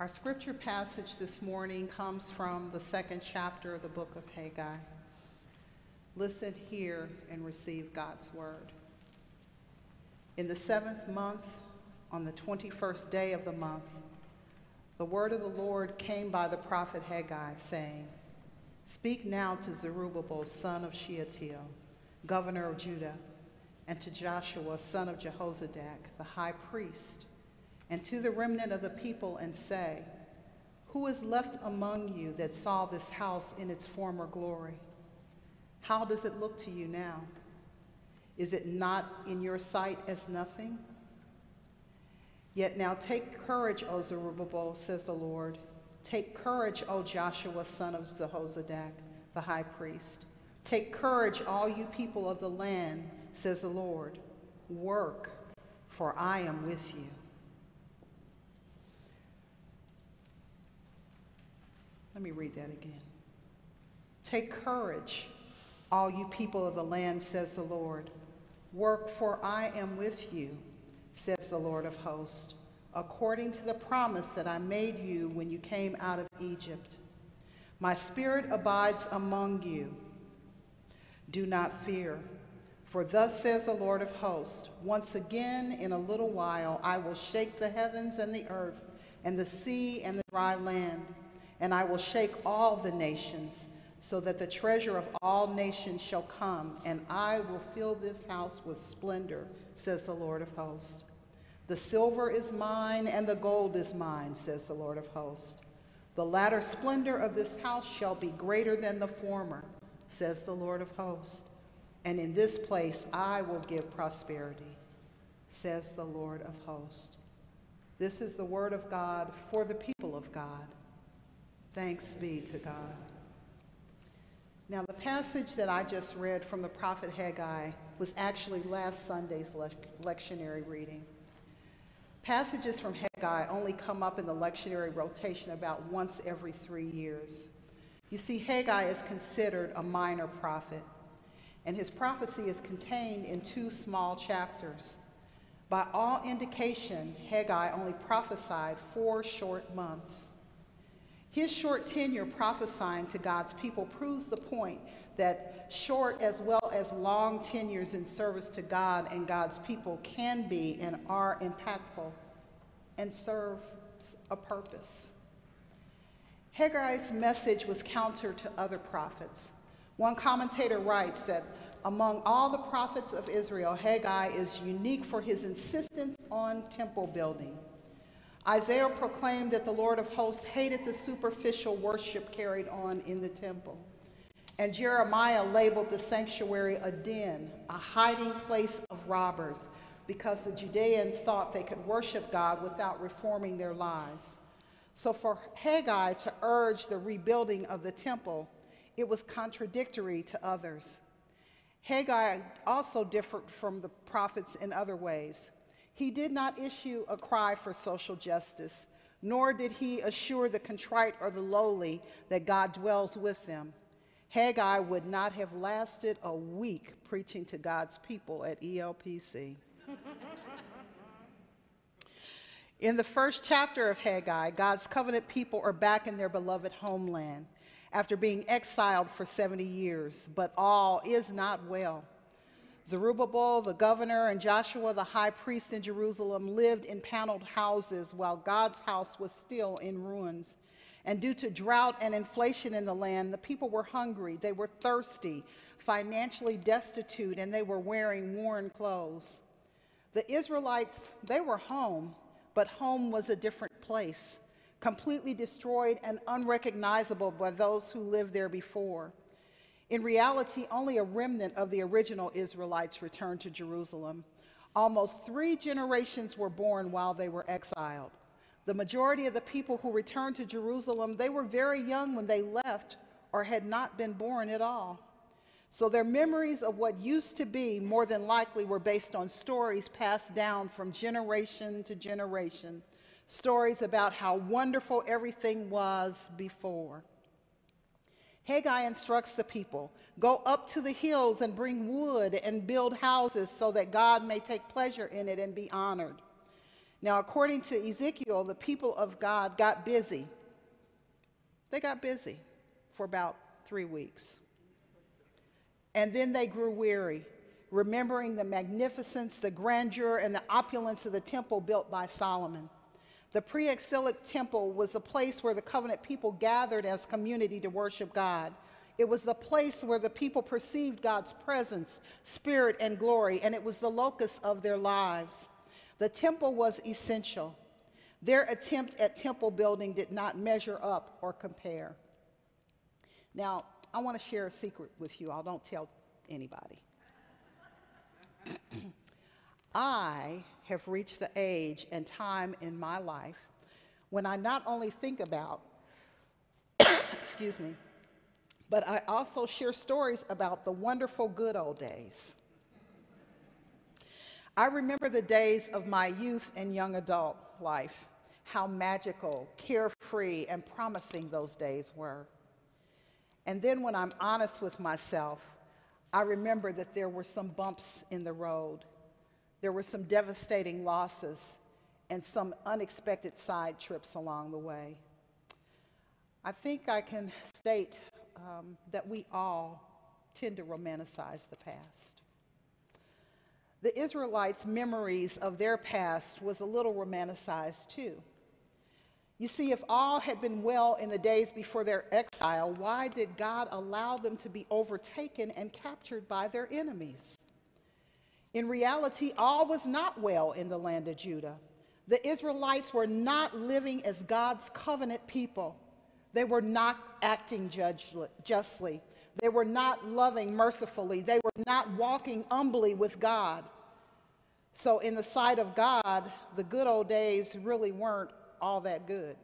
Our scripture passage this morning comes from the second chapter of the book of Haggai. Listen, hear, and receive God's word. In the seventh month, on the 21st day of the month, the word of the Lord came by the prophet Haggai, saying, "Speak now to Zerubbabel, son of Shealtiel, governor of Judah, and to Joshua, son of Jehozadak, the high priest, and to the remnant of the people, and say, who is left among you that saw this house in its former glory? How does it look to you now? Is it not in your sight as nothing? Yet now take courage, O Zerubbabel, says the Lord. Take courage, O Joshua, son of Jehozadak, the high priest. Take courage, all you people of the land, says the Lord. Work, for I am with you." Let me read that again. "Take courage, all you people of the land, says the Lord. Work, for I am with you, says the Lord of hosts, according to the promise that I made you when you came out of Egypt. My spirit abides among you. Do not fear, for thus says the Lord of hosts, once again in a little while I will shake the heavens and the earth and the sea and the dry land, and I will shake all the nations, so that the treasure of all nations shall come, and I will fill this house with splendor, says the Lord of hosts. The silver is mine and the gold is mine, says the Lord of hosts. The latter splendor of this house shall be greater than the former, says the Lord of hosts. And in this place I will give prosperity, says the Lord of hosts." This is the word of God for the people of God. Thanks be to God. Now, the passage that I just read from the prophet Haggai was actually last Sunday's lectionary reading. Passages from Haggai only come up in the lectionary rotation about once every 3 years. You see, Haggai is considered a minor prophet, and his prophecy is contained in 2 small chapters. By all indication, Haggai only prophesied 4 short months. His short tenure prophesying to God's people proves the point that short as well as long tenures in service to God and God's people can be and are impactful and serve a purpose. Haggai's message was counter to other prophets. One commentator writes that among all the prophets of Israel, Haggai is unique for his insistence on temple building. Isaiah proclaimed that the Lord of hosts hated the superficial worship carried on in the temple. And Jeremiah labeled the sanctuary a den, a hiding place of robbers, because the Judeans thought they could worship God without reforming their lives. So for Haggai to urge the rebuilding of the temple, it was contradictory to others. Haggai also differed from the prophets in other ways. He did not issue a cry for social justice, nor did he assure the contrite or the lowly that God dwells with them. Haggai would not have lasted a week preaching to God's people at ELPC. In the first chapter of Haggai, God's covenant people are back in their beloved homeland after being exiled for 70 years, but all is not well. Zerubbabel, the governor, and Joshua, the high priest in Jerusalem, lived in paneled houses while God's house was still in ruins. And due to drought and inflation in the land, the people were hungry, they were thirsty, financially destitute, and they were wearing worn clothes. The Israelites, they were home, but home was a different place, completely destroyed and unrecognizable by those who lived there before. In reality, only a remnant of the original Israelites returned to Jerusalem. Almost 3 generations were born while they were exiled. The majority of the people who returned to Jerusalem, they were very young when they left or had not been born at all. So their memories of what used to be more than likely were based on stories passed down from generation to generation, stories about how wonderful everything was before. Haggai instructs the people, "Go up to the hills and bring wood and build houses so that God may take pleasure in it and be honored." Now, according to Ezekiel, the people of God got busy. They got busy for about 3 weeks. And then they grew weary, remembering the magnificence, the grandeur, and the opulence of the temple built by Solomon. The pre-exilic temple was a place where the covenant people gathered as community to worship God. It was the place where the people perceived God's presence, spirit, and glory, and it was the locus of their lives. The temple was essential. Their attempt at temple building did not measure up or compare. Now, I want to share a secret with you all. Don't tell anybody. I have reached the age and time in my life when I not only think about, excuse me, but I also share stories about the wonderful good old days. I remember the days of my youth and young adult life, how magical, carefree, and promising those days were. And then when I'm honest with myself, I remember that there were some bumps in the road. There were some devastating losses and some unexpected side trips along the way. I think I can state that we all tend to romanticize the past. The Israelites' memories of their past was a little romanticized too. You see, if all had been well in the days before their exile, why did God allow them to be overtaken and captured by their enemies? In reality, all was not well in the land of Judah. The Israelites were not living as God's covenant people. They were not acting justly. They were not loving mercifully. They were not walking humbly with God. So in the sight of God, the good old days really weren't all that good.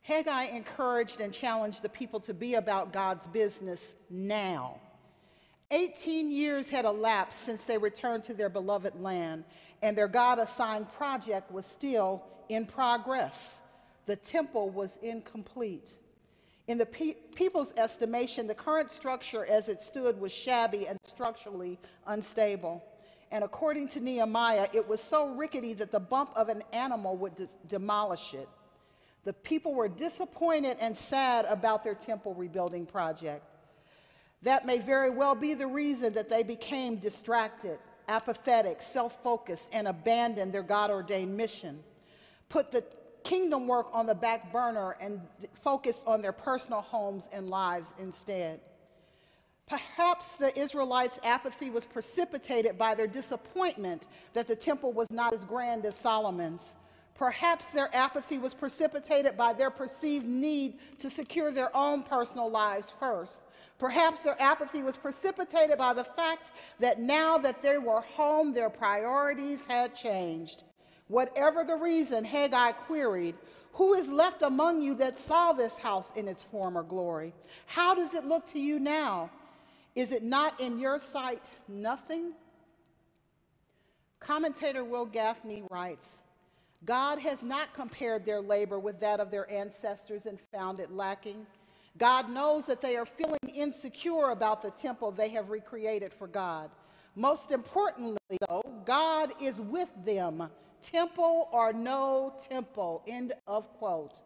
Haggai encouraged and challenged the people to be about God's business now. 18 years had elapsed since they returned to their beloved land, and their God-assigned project was still in progress. The temple was incomplete. In the people's estimation, the current structure as it stood was shabby and structurally unstable. And according to Nehemiah, it was so rickety that the bump of an animal would demolish it. The people were disappointed and sad about their temple rebuilding project. That may very well be the reason that they became distracted, apathetic, self-focused, and abandoned their God-ordained mission, put the kingdom work on the back burner and focused on their personal homes and lives instead. Perhaps the Israelites' apathy was precipitated by their disappointment that the temple was not as grand as Solomon's. Perhaps their apathy was precipitated by their perceived need to secure their own personal lives first. Perhaps their apathy was precipitated by the fact that now that they were home, their priorities had changed. Whatever the reason, Haggai queried, "Who is left among you that saw this house in its former glory? How does it look to you now? Is it not in your sight nothing?" Commentator Will Gaffney writes, "God has not compared their labor with that of their ancestors and found it lacking. God knows that they are feeling insecure about the temple they have recreated for God. Most importantly, though, God is with them, temple or no temple," end of quote.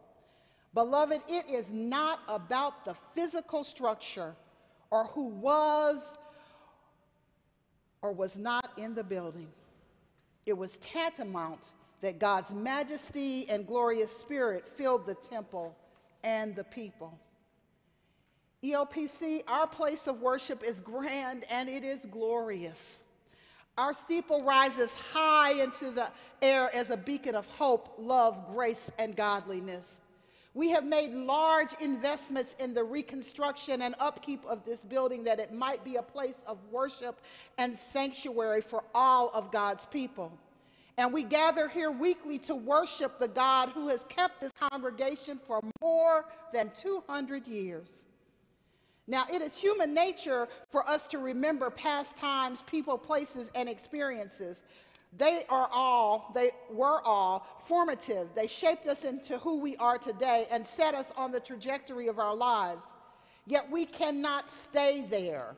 Beloved, it is not about the physical structure or who was or was not in the building. It was tantamount that God's majesty and glorious spirit filled the temple and the people. ELPC, our place of worship is grand and it is glorious. Our steeple rises high into the air as a beacon of hope, love, grace, and godliness. We have made large investments in the reconstruction and upkeep of this building that it might be a place of worship and sanctuary for all of God's people. And we gather here weekly to worship the God who has kept this congregation for more than 200 years. Now, it is human nature for us to remember past times, people, places, and experiences. They were all formative. They shaped us into who we are today and set us on the trajectory of our lives. Yet we cannot stay there.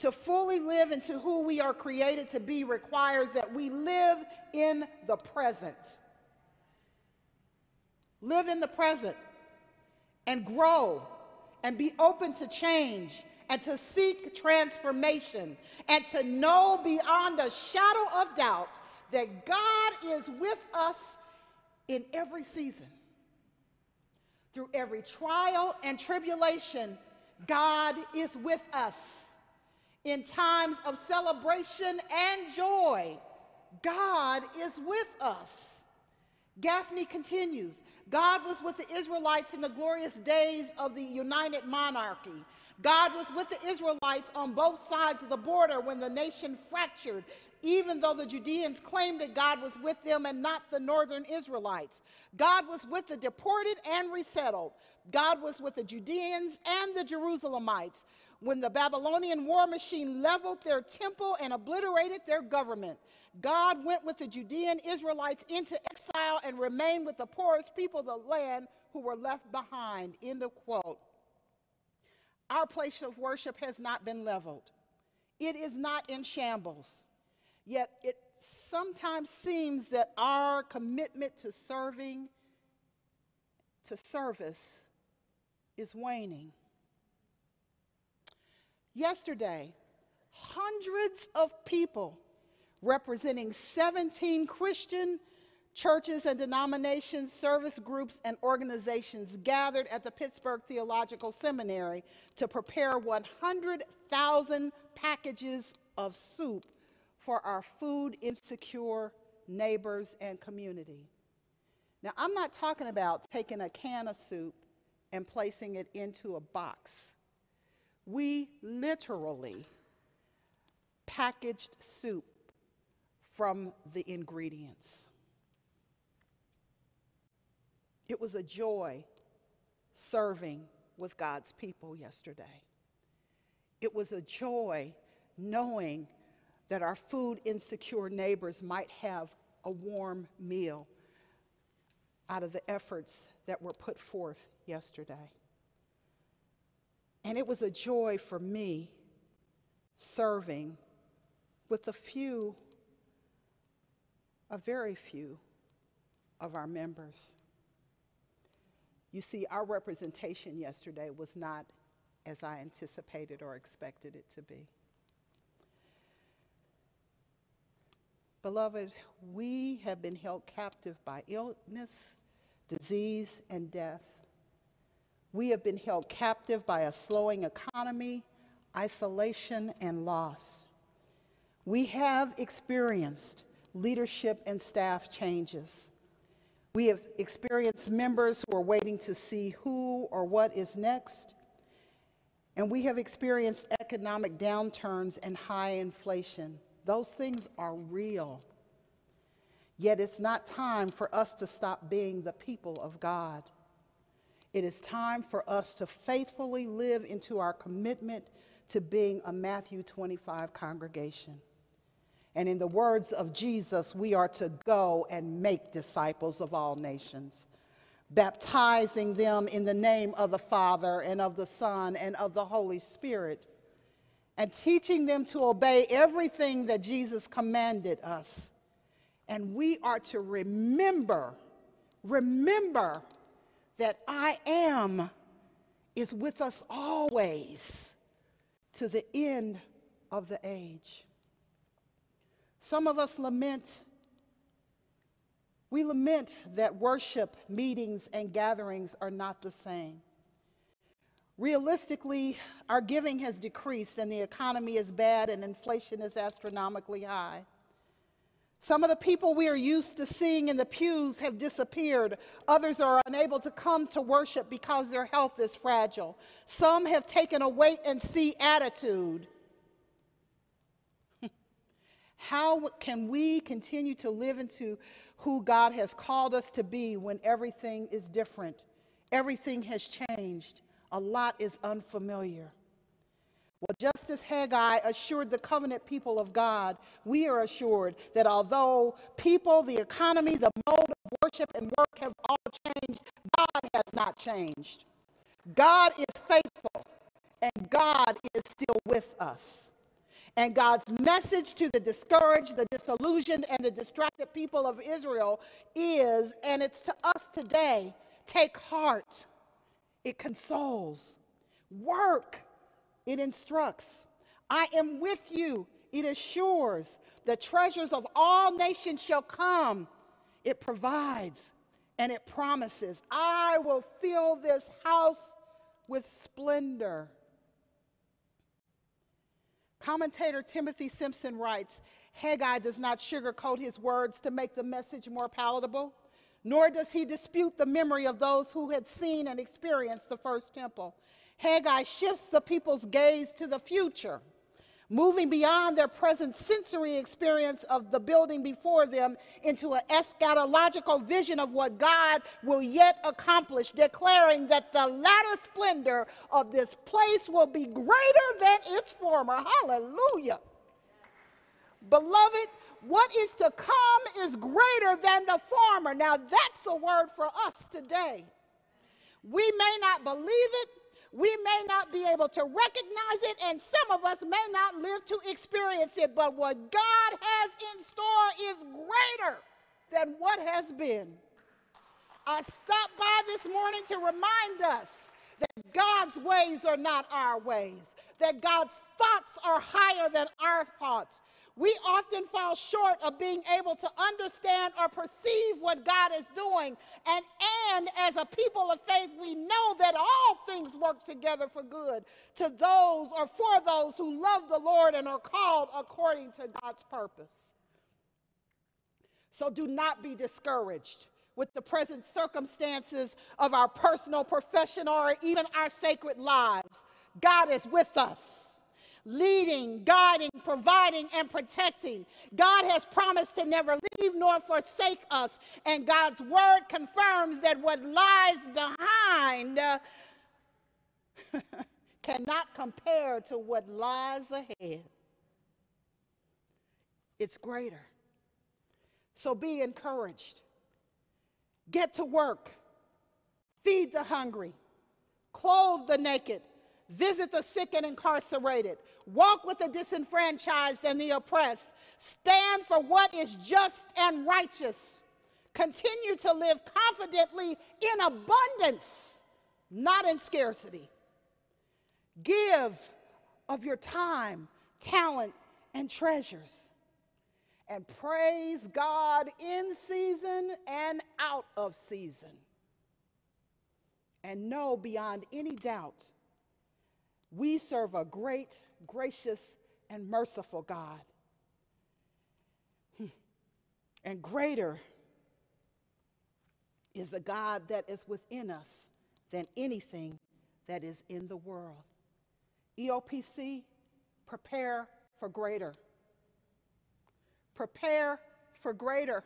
To fully live into who we are created to be requires that we live in the present. Live in the present and grow and be open to change and to seek transformation and to know beyond a shadow of doubt that God is with us in every season. Through every trial and tribulation, God is with us. In times of celebration and joy, God is with us. Gaffney continues, God was with the Israelites in the glorious days of the United Monarchy. God was with the Israelites on both sides of the border when the nation fractured, even though the Judeans claimed that God was with them and not the northern Israelites. God was with the deported and resettled. God was with the Judeans and the Jerusalemites when the Babylonian war machine leveled their temple and obliterated their government. God went with the Judean Israelites into exile and remained with the poorest people of the land who were left behind, end of quote. Our place of worship has not been leveled. It is not in shambles. Yet it sometimes seems that our commitment to serving, to service, is waning. Yesterday, hundreds of people representing 17 Christian churches and denominations, service groups, and organizations gathered at the Pittsburgh Theological Seminary to prepare 100,000 packages of soup for our food insecure neighbors and community. Now, I'm not talking about taking a can of soup and placing it into a box. We literally packaged soup from the ingredients. It was a joy serving with God's people yesterday. It was a joy knowing that our food insecure neighbors might have a warm meal out of the efforts that were put forth yesterday. And it was a joy for me serving with the few, a very few of our members. You see, our representation yesterday was not as I anticipated or expected it to be. Beloved, we have been held captive by illness, disease, and death. We have been held captive by a slowing economy, isolation, and loss. We have experienced leadership and staff changes. We have experienced members who are waiting to see who or what is next. And we have experienced economic downturns and high inflation. Those things are real. Yet it's not time for us to stop being the people of God. It is time for us to faithfully live into our commitment to being a Matthew 25 congregation. And in the words of Jesus, we are to go and make disciples of all nations, baptizing them in the name of the Father and of the Son and of the Holy Spirit, and teaching them to obey everything that Jesus commanded us. And we are to remember that I am is with us always to the end of the age. Some of us lament. We lament that worship, meetings, and gatherings are not the same. Realistically, our giving has decreased and the economy is bad and inflation is astronomically high. Some of the people we are used to seeing in the pews have disappeared. Others are unable to come to worship because their health is fragile. Some have taken a wait-and-see attitude. How can we continue to live into who God has called us to be when everything is different? Everything has changed. A lot is unfamiliar. Well, just as Haggai assured the covenant people of God, we are assured that although people, the economy, the mode of worship and work have all changed, God has not changed. God is faithful, and God is still with us. And God's message to the discouraged, the disillusioned, and the distracted people of Israel is, and it's to us today, take heart. It consoles. Work. It instructs. I am with you. It assures. The treasures of all nations shall come. It provides and it promises. I will fill this house with splendor. Commentator Timothy Simpson writes, Haggai does not sugarcoat his words to make the message more palatable, nor does he dispute the memory of those who had seen and experienced the first temple. Haggai shifts the people's gaze to the future, moving beyond their present sensory experience of the building before them into an eschatological vision of what God will yet accomplish, declaring that the latter splendor of this place will be greater than its former. Hallelujah. Beloved, what is to come is greater than the former. Now that's a word for us today. We may not believe it. We may not be able to recognize it, and some of us may not live to experience it, but what God has in store is greater than what has been. I stopped by this morning to remind us that God's ways are not our ways, that God's thoughts are higher than our thoughts. We often fall short of being able to understand or perceive what God is doing. And as a people of faith, we know that all things work together for good to those or for those who love the Lord and are called according to God's purpose. So do not be discouraged with the present circumstances of our personal, professional, or even our sacred lives. God is with us, leading, guiding, providing, and protecting. God has promised to never leave nor forsake us, and God's word confirms that what lies behind cannot compare to what lies ahead. It's greater. So be encouraged. Get to work. Feed the hungry. Clothe the naked. Visit the sick and incarcerated. Walk with the disenfranchised and the oppressed. Stand for what is just and righteous. Continue to live confidently in abundance, not in scarcity. Give of your time, talent, and treasures. And praise God in season and out of season. And know beyond any doubt, we serve a great, gracious, and merciful God. And greater is the God that is within us than anything that is in the world. ELPC, prepare for greater. Prepare for greater.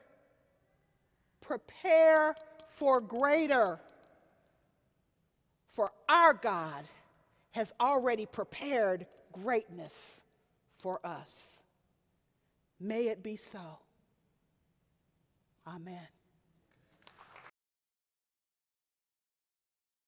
Prepare for greater. For our God has already prepared greatness for us. May it be so. Amen.